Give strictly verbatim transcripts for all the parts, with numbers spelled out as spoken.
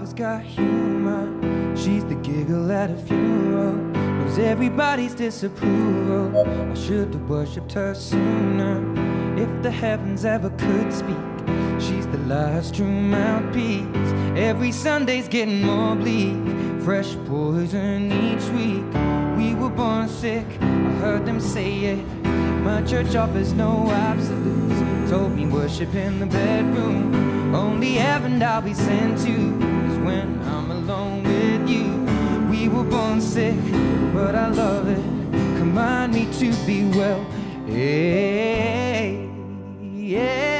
always got humor. She's the giggle at a funeral, knows everybody's disapproval. I should have worshipped her sooner. If the heavens ever could speak, she's the life's true mouthpiece. Every Sunday's getting more bleak, fresh poison each week. We were born sick, I heard them say it. My church offers no absolutes. Told me worship in the bedroom. Only heaven I'll be sent to is when I'm alone with you. We were born sick, but I love it. Command me to be well. Hey, yeah.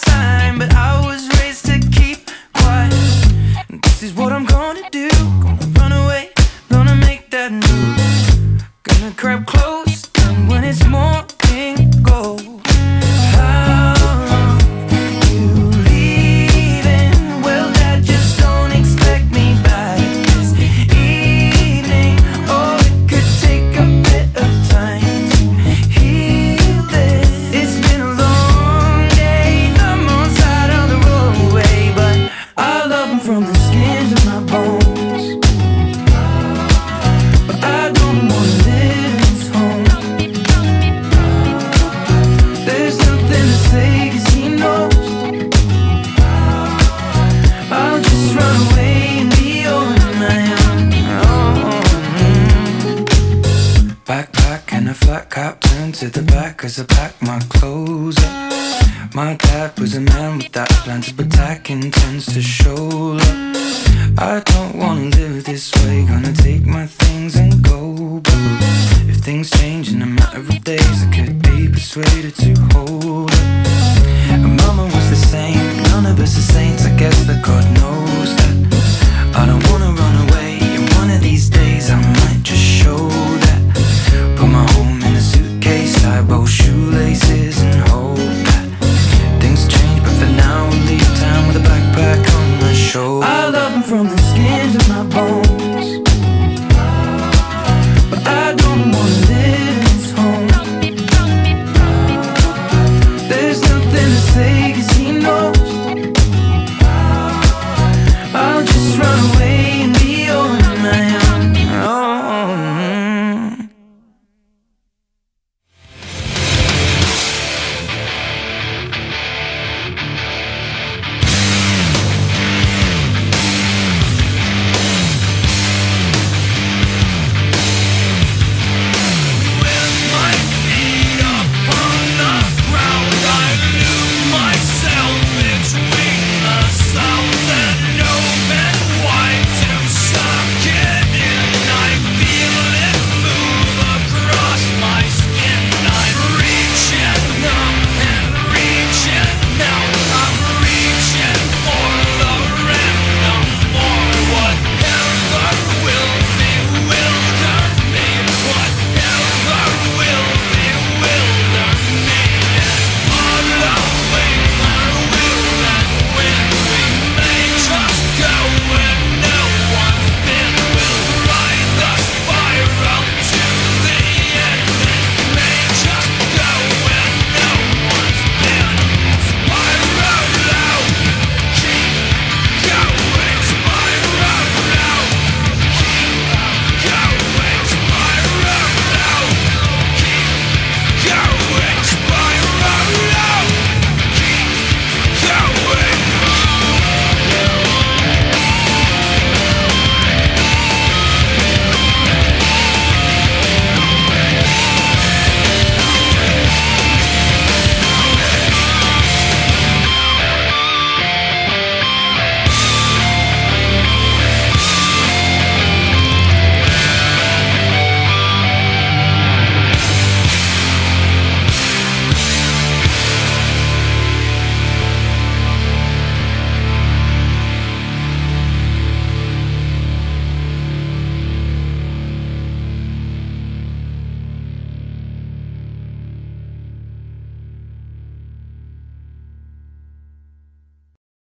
Time. as I pack my clothes up. My dad was a man without plans, but that intends to show up. I don't wanna live this way, gonna take my things and go. But if things change in a matter of days, I could be persuaded to hold it. And mama was the same, none of us are saints, I guess that God knows that. I don't wanna run away, and one of these days I might just show that. Put my home in a suitcase, tie both shoelaces and hope that things change, but for now I'll leave town with a backpack on my shoulder. I love them from the skin to my bones, but I don't wanna live in this home. There's nothing to say 'cause he knows I'll just run away.